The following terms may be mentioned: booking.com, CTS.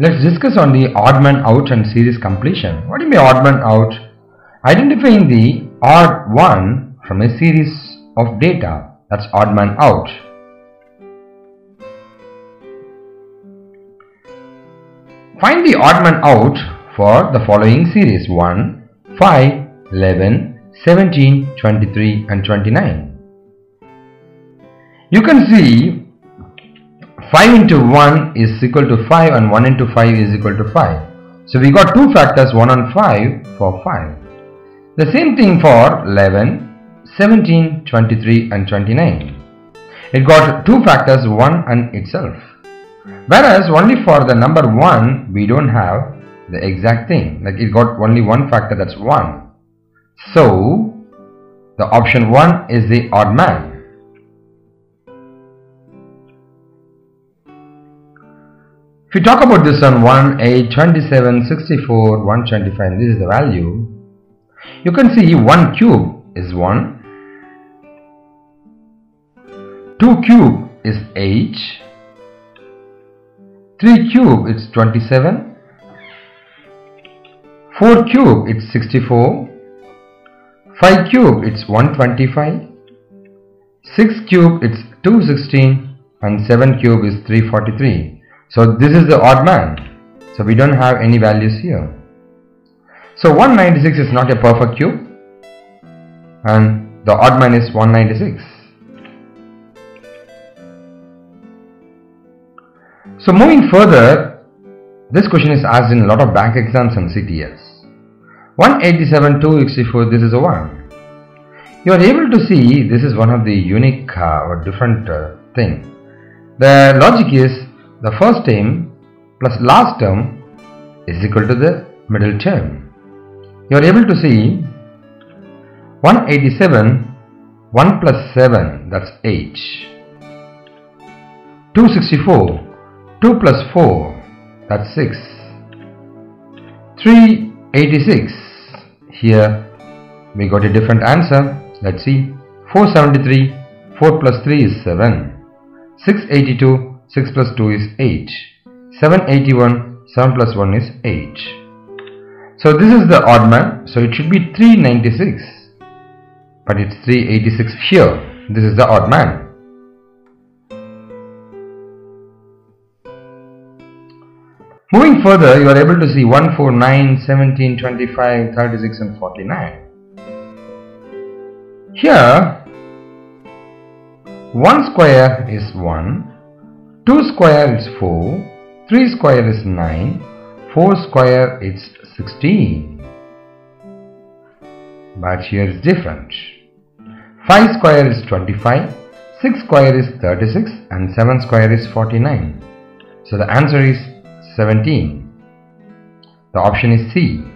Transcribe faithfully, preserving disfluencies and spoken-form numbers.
Let's discuss on the odd man out and series completion. What do you mean odd man out? Identifying the odd one from a series of data. That's odd man out. Find the odd man out for the following series: one, five, eleven, seventeen, twenty-three and twenty-nine. You can see five into one is equal to five and one into five is equal to five. So we got two factors, one and five for five. The same thing for eleven, seventeen, twenty-three and twenty-nine. It got two factors, one and itself. Whereas only for the number one we don't have the exact thing. Like it got only one factor, that's one. So the option one is the odd man. If we talk about this on one, eight, twenty-seven, sixty-four, one twenty-five, and this is the value, you can see one cube is one, two cube is eight, three cube is twenty-seven, four cube is sixty-four, five cube is one twenty-five, six cube is two sixteen and seven cube is three forty-three. So this is the odd man. So we don't have any values here. So one ninety-six is not a perfect cube and the odd man is one ninety-six. So moving further, this question is asked in a lot of bank exams and C T S. one eighty-seven, two sixty-four, this is a one. You are able to see this is one of the unique uh, or different uh, thing. The logic is the first term plus last term is equal to the middle term. You are able to see one eighty-seven, one plus seven, that's eight. two sixty-four, two plus four, that's six. three eighty-six, here we got a different answer. Let's see, four seventy-three, four plus three is seven. six eighty-two, six plus two is eight. seven eighty-one, seven plus one is eight. So this is the odd man. So it should be three ninety-six. But it's three eighty-six here. This is the odd man. Moving further, you are able to see one forty-nine, seventeen, twenty-five, thirty-six and forty-nine. Here, one square is one. two square is four, three square is nine, four square is sixteen. But here is different. five square is twenty-five, six square is thirty-six and seven square is forty-nine. So the answer is seventeen. The option is C.